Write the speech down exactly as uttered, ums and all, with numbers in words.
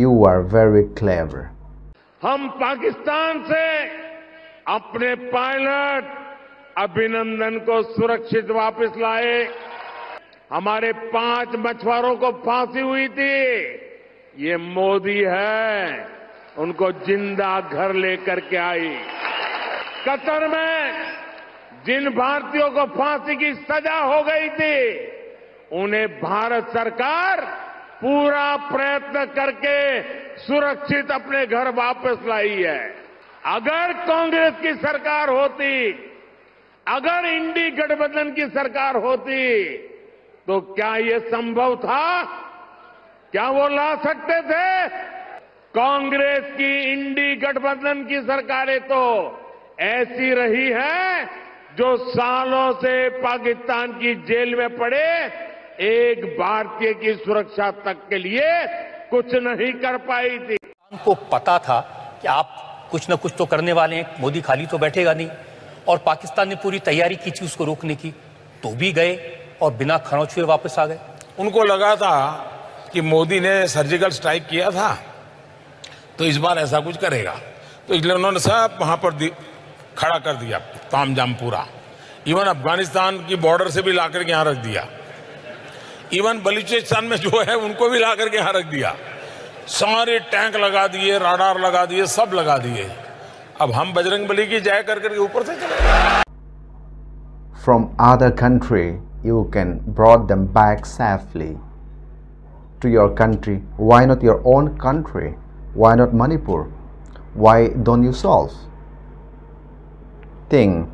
You are very clever. हम पाकिस्तान से अपने पायलट अभिनंदन को सुरक्षित वापस लाए। हमारे पांच मछुआरों को फांसी हुई थी, ये मोदी है उनको जिंदा घर लेकर के आई। कतर में जिन भारतीयों को फांसी की सजा हो गई थी, उन्हें भारत सरकार पूरा प्रयत्न करके सुरक्षित अपने घर वापस लाई है। अगर कांग्रेस की सरकार होती, अगर इंडी गठबंधन की सरकार होती, तो क्या ये संभव था? क्या वो ला सकते थे? कांग्रेस की इंडी गठबंधन की सरकारें तो ऐसी रही है जो सालों से पाकिस्तान की जेल में पड़े एक भारतीय की सुरक्षा तक के लिए कुछ नहीं कर पाई थी। उनको पता था कि आप कुछ न कुछ तो करने वाले हैं, मोदी खाली तो बैठेगा नहीं, और पाकिस्तान ने पूरी तैयारी की थी उसको रोकने की, तो भी गए और बिना खरोंच हुए वापस आ गए। उनको लगा था कि मोदी ने सर्जिकल स्ट्राइक किया था तो इस बार ऐसा कुछ करेगा, तो इसलिए उन्होंने सब वहां पर खड़ा कर दिया तामझाम पूरा। इवन अफगानिस्तान की बॉर्डर से भी ला करके यहाँ रख दिया, इवन बलूचिस्तान में जो है उनको भी ला करके यहाँ रख दिया। सारे टैंक लगा दिए, राडार लगा दिए, सब लगा दिए। अब हम बजरंग बली की जय कर करके ऊपर से चले गए। From other country you can brought them back safely to your country. Why not your own country? Why not Manipur? Why don't you solve thing?